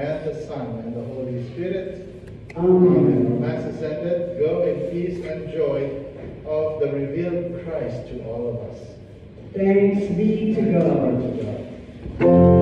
and the Son, and the Holy Spirit. Amen. Mass is ended. Go in peace and joy of the revealed Christ to all of us. Thanks be to God.